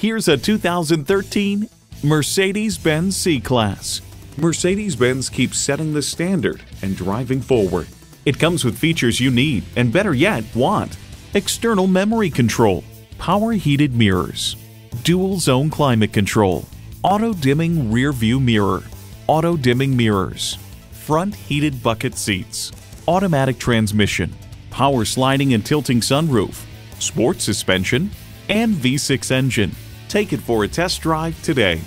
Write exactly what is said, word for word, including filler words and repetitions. Here's a two thousand thirteen Mercedes-Benz C-Class. Mercedes-Benz keeps setting the standard and driving forward. It comes with features you need and, better yet, want. External memory control, power heated mirrors, dual zone climate control, auto dimming rear view mirror, auto dimming mirrors, front heated bucket seats, automatic transmission, power sliding and tilting sunroof, sport suspension, and V six engine. Take it for a test drive today.